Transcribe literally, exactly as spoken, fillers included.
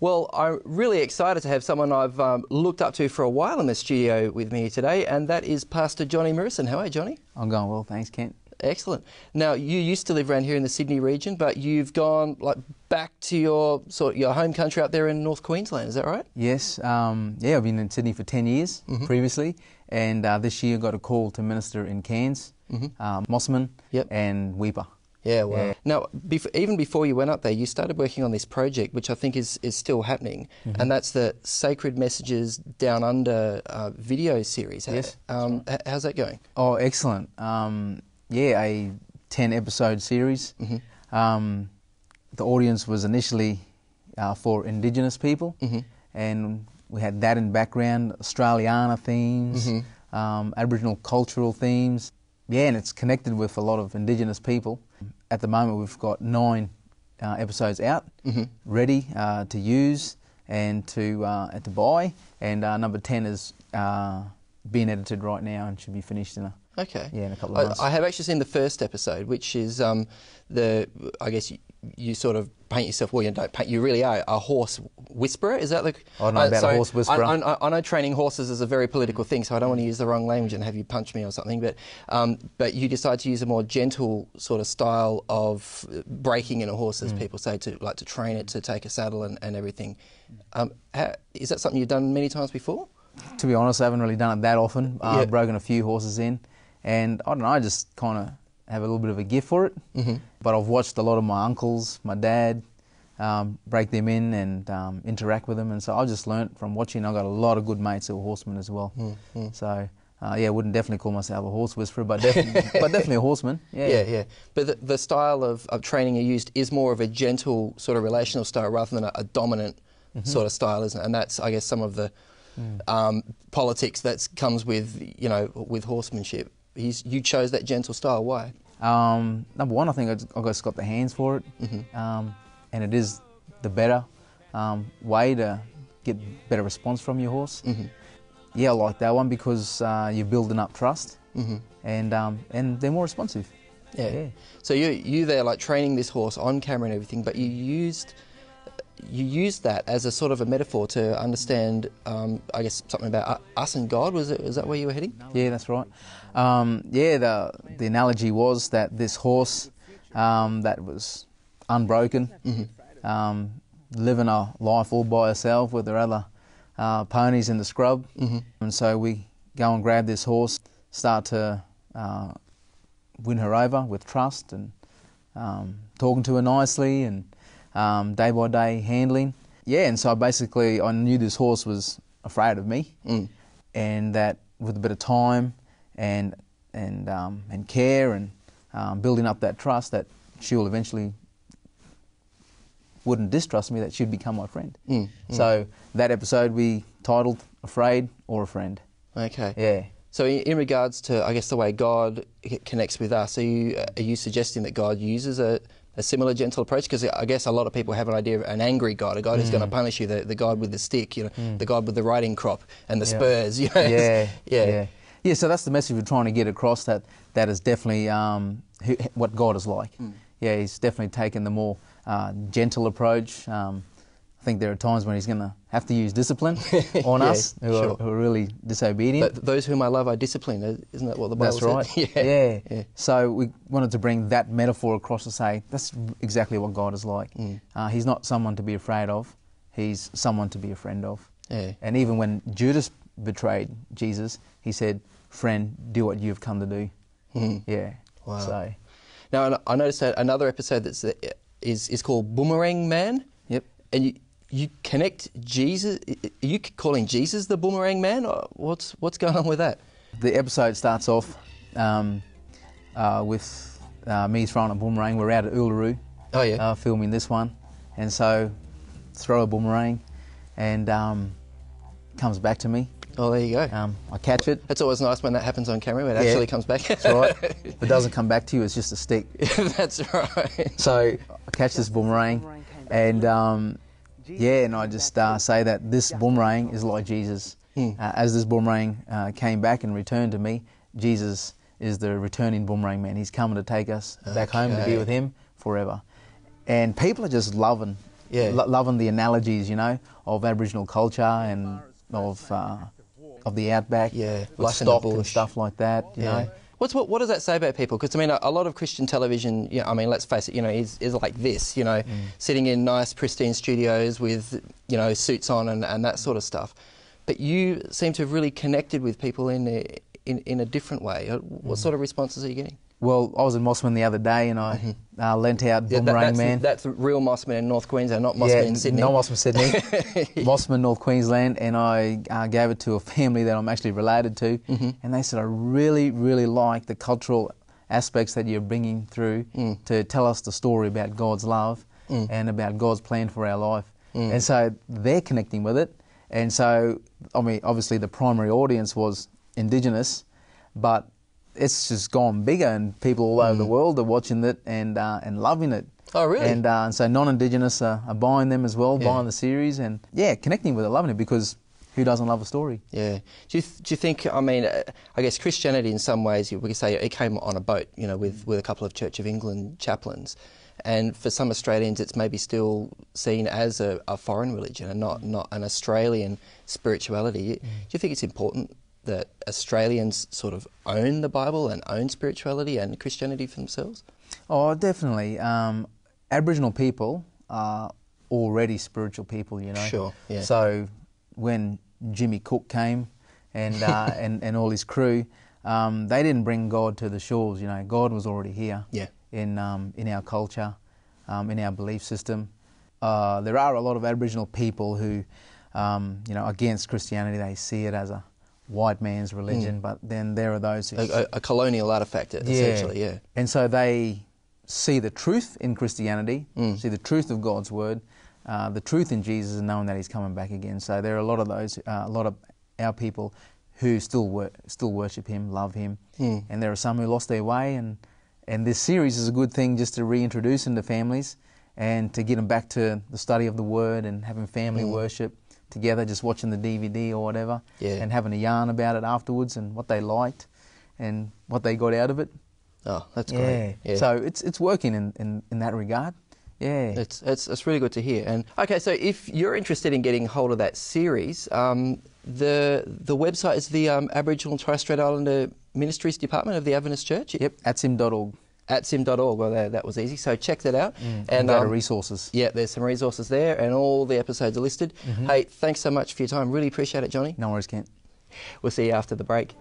Well, I'm really excited to have someone I've um, looked up to for a while in the studio with me today, and that is Pastor Johnny Murison. How are you, Johnny? I'm going well, thanks, Kent. Excellent. Now, you used to live around here in the Sydney region, but you've gone like back to your sort of your home country up there in North Queensland. Is that right? Yes. Um, yeah, I've been in Sydney for ten years mm-hmm. previously, and uh, this year I got a call to minister in Cairns, mm-hmm. um, Mossman, yep. and Weipa. Yeah, wow. Yeah. Now, bef even before you went up there, you started working on this project, which I think is, is still happening, mm-hmm. and that's the Sacred Messages Down Under uh, video series. Yes. Um, right. How's that going? Oh, excellent. Um, yeah, a ten-episode series. Mm-hmm. um, the audience was initially uh, for Indigenous people, mm-hmm. and we had that in background, Australiana themes, mm-hmm. um, Aboriginal cultural themes. Yeah, and it's connected with a lot of Indigenous people. At the moment, we've got nine uh, episodes out, mm-hmm. ready uh, to use and to uh, and to buy. And uh, number ten is uh, being edited right now and should be finished in a okay. Yeah, in a couple of I, months. I have actually seen the first episode, which is um, the I guess. You, You sort of paint yourself, well, you don't paint, you really are a horse whisperer. Is that the... I know uh, about so a horse whisperer. I, I, I know training horses is a very political thing, so I don't want to use the wrong language and have you punch me or something, but um, but you decide to use a more gentle sort of style of breaking in a horse, as mm. people say, to like to train it to take a saddle and, and everything. Um, how, is that something you've done many times before? To be honest, I haven't really done it that often. Uh, yep. I've broken a few horses in, and I don't know, I just kind of... have a little bit of a gift for it, mm-hmm. but I've watched a lot of my uncles, my dad, um, break them in and um, interact with them, and so I've just learnt from watching. I've got a lot of good mates who are horsemen as well, mm-hmm. so uh, yeah, I wouldn't definitely call myself a horse whisperer, but, defi but definitely a horseman. Yeah, yeah, yeah. But the, the style of, of training you used is more of a gentle sort of relational style rather than a, a dominant mm-hmm. sort of style, isn't it? And that's, I guess, some of the mm. um, politics that comes with, you know, with horsemanship. He's, you chose that gentle style. Why? Um, number one, I think I, I just got the hands for it, mm-hmm. um, and it is the better um, way to get better response from your horse. Mm-hmm. Yeah, I like that one because uh, you're building up trust, mm-hmm. and um, and they're more responsive. Yeah. yeah. So you you there like training this horse on camera and everything, but you used. You used that as a sort of a metaphor to understand, um, I guess, something about us and God. Was it? Is that where you were heading? Yeah, that's right. Um, yeah, the the analogy was that this horse um, that was unbroken, mm-hmm. um, living a life all by herself with her other uh, ponies in the scrub, mm-hmm. and so we go and grab this horse, start to uh, win her over with trust and um, talking to her nicely and. Um, day by day handling. Yeah, and so basically I knew this horse was afraid of me, mm. and that with a bit of time and and um, and care and um, building up that trust that she'll eventually wouldn't distrust me, that she'd become my friend. Mm. Mm. So that episode we titled Afraid or a Friend. Okay. Yeah. So in regards to, I guess, the way God connects with us, are you, are you suggesting that God uses a A similar gentle approach? Because I guess a lot of people have an idea of an angry God, a God mm. who's going to punish you, the, the God with the stick, you know, mm. the God with the riding crop and the yeah. spurs. You know? yeah. yeah, yeah, yeah. So that's the message we're trying to get across. That that is definitely um, who, what God is like. Mm. Yeah, He's definitely taken the more uh, gentle approach. Um, I think there are times when He's going to have to use discipline on yeah, us who, sure. are, who are really disobedient. But those whom I love, I discipline. Isn't that what the Bible that's said? That's right. yeah. yeah. yeah. So we wanted to bring that metaphor across to say that's exactly what God is like. Mm. Uh, he's not someone to be afraid of. He's someone to be a friend of. Yeah. And even when Judas betrayed Jesus, he said, "Friend, do what you've come to do." Mm. Yeah. Wow. So. Now I noticed that another episode that's uh, is is called Boomerang Man. Yep. And you. You connect Jesus. Are you calling Jesus the boomerang man? Or what's what's going on with that? The episode starts off um, uh, with uh, me throwing a boomerang. We're out at Uluru. Oh yeah. Uh, filming this one, and so throw a boomerang, and um, comes back to me. Oh, there you go. Um, I catch it. It's always nice when that happens on camera. When it yeah. actually comes back. That's right. If it doesn't come back to you, it's just a stick. That's right. So I catch this boomerang, and. Um, Yeah, and I just uh, say that this boomerang is like Jesus. Mm. Uh, as this boomerang uh, came back and returned to me, Jesus is the returning boomerang man. He's coming to take us okay. back home to be with Him forever. And people are just loving yeah. lo loving the analogies, you know, of Aboriginal culture and of uh, of the outback, yeah, with stock and stuff like that, you yeah. know. What's, what, what does that say about people? Because, I mean, a, a lot of Christian television, you know, I mean, let's face it, you know, is, is like this, you know, mm. sitting in nice, pristine studios with, you know, suits on and, and that sort of stuff. But you seem to have really connected with people in a, in, in a different way. What mm. sort of responses are you getting? Well, I was in Mossman the other day and I mm -hmm. uh, lent out yeah, Boomerang that, Man. That's real Mossman in North Queensland, not Mossman yeah, in Sydney. not Mossman Sydney. Mossman, North Queensland. And I uh, gave it to a family that I'm actually related to. Mm -hmm. And they said, I really, really like the cultural aspects that you're bringing through mm. to tell us the story about God's love mm. and about God's plan for our life. Mm. And so they're connecting with it. And so, I mean, obviously the primary audience was Indigenous, but it's just gone bigger, and people all over mm. the world are watching it and uh, and loving it. Oh, really? And, uh, and so non-Indigenous are, are buying them as well, yeah. buying the series, and yeah, connecting with it, loving it, because who doesn't love a story? Yeah. Do you, th do you think? I mean, uh, I guess Christianity, in some ways, we could say it came on a boat, you know, with with a couple of Church of England chaplains, and for some Australians, it's maybe still seen as a, a foreign religion and not not an Australian spirituality. Mm. Do you think it's important that Australians sort of own the Bible and own spirituality and Christianity for themselves? Oh, definitely. Um, Aboriginal people are already spiritual people, you know. Sure, yeah. So when Jimmy Cook came and, uh, and, and all his crew, um, they didn't bring God to the shores, you know. God was already here yeah. in, um, in our culture, um, in our belief system. Uh, there are a lot of Aboriginal people who, um, you know, against Christianity, they see it as a white man's religion, mm. but then there are those who... A, a colonial artefact, essentially, yeah. yeah. And so they see the truth in Christianity, mm. see the truth of God's Word, uh, the truth in Jesus, and knowing that He's coming back again. So there are a lot of those, uh, a lot of our people who still wor still worship Him, love Him, mm. and there are some who lost their way, and, and this series is a good thing just to reintroduce into families and to get them back to the study of the Word and having family mm. worship together, just watching the D V D or whatever, yeah. and having a yarn about it afterwards and what they liked and what they got out of it. Oh, that's yeah. great. Yeah. So it's it's working in, in, in that regard. Yeah. It's, it's, it's really good to hear. And okay, so if you're interested in getting hold of that series, um, the the website is the um, Aboriginal and Torres Strait Islander Ministries Department of the Adventist Church? Yep, at sim dot org. At sim dot org. Well, that, that was easy. So check that out. Mm. And go um, to resources. Yeah, there's some resources there, and all the episodes are listed. Mm-hmm. Hey, thanks so much for your time. Really appreciate it, Johnny. No worries, Kent. We'll see you after the break.